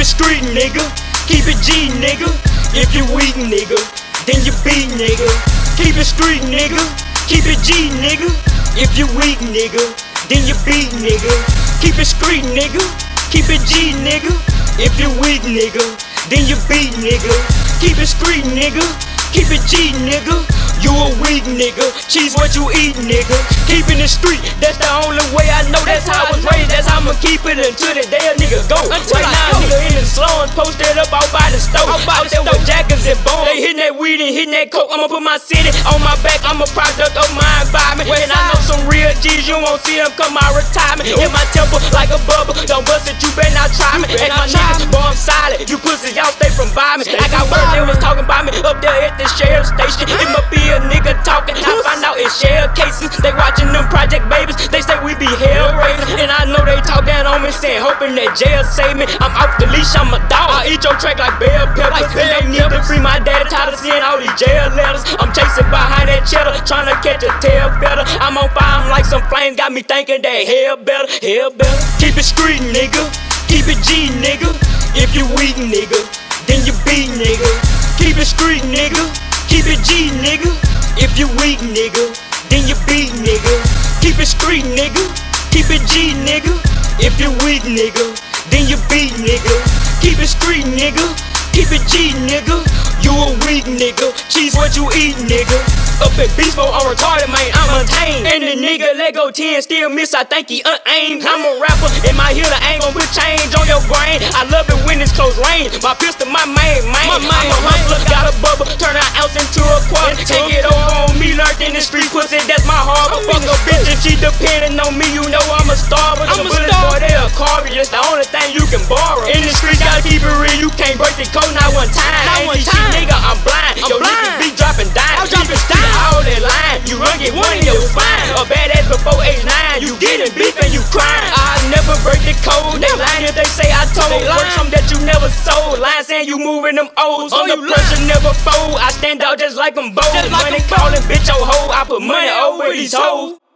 it street, nigga. Keep it G, nigga. If you weak, nigga, then you beat, nigga. Keep it street, nigga. Keep it G, nigga. If you weak, nigga, then you beat, nigga. Keep it street, nigga. Keep it G, nigga. If you weak, nigga, then you beat, nigga. Keep it street, nigga. Keep it G, nigga. You a weak nigga. Cheese what you eat, nigga. Keeping the street, that's the only way I know. That's how I was raised. That's how I'ma keep it until the day a nigga go. Until right now, nigga in the slums, posted up out by the stove. Out there with jackets and bones. They hitting that weed and hitting that coke. I'ma put my city on my back. I'm a product of my environment. When I know some real G's, you won't see them come out retirement. In my temple like a bubble. Don't bust it, you better not try me. And my niggas, boy, I'm silent. You pussies, y'all stay from by me. I got word they was talking by me up there at the sheriff's station. It must be a nigga talking. I find out it's shell cases. They watching them Project Babies. They say we be hell raising. And I know they talk down on me, saying hoping that jail save me. I'm off the leash, I'm a dog. I eat your track like bell peppers. They need to free my daddy. Tired of seeing all these jail letters. I'm chasing behind that cheddar, trying to catch a tail better. I'm on fire, I'm like some flames. Got me thinking that hell better, hell better. Keep it street, nigga. Keep it G, nigga. If you weak, nigga, then you beat, nigga. Keep it street, nigga. Keep it G, nigga. If you weak, nigga, then you beat, nigga. Keep it street, nigga. Keep it G, nigga. If you weak, nigga, then you beat, nigga. Keep it street, nigga. Keep it G, nigga. You a weak nigga. Cheese what you eat, nigga. Up at Beastmo, I'm retarded, man, I'm untamed. And the nigga let go 10, still miss, I think he unaimed. I'm a rapper, and my healer ain't gon' put change on your brain. I love it when it's close range. My pistol, my main. I'm a hustler, got a bubble, turn an ounce into a quarter. Take it over on me, learned in the street, pussy, that's my harbor. Fuck a bitch if she depending on me, you know I'm a star. But the bullets for they'll carve you, that's the only thing you can borrow. In the street, gotta keep it real, you can't break the code, not one time. Not one time. Nigga, I'm blind. Your niggas be dropping dimes. All in line, you run, get one in your spine. A badass before age 9, you getting beef and you crying. I never break the code. They lying if they say I told. Work something that you never sold. Lying saying you moving them O's. On the pressure never fold. I stand out just like I'm bold. Money calling, bitch, your hoe. I put money over these hoes.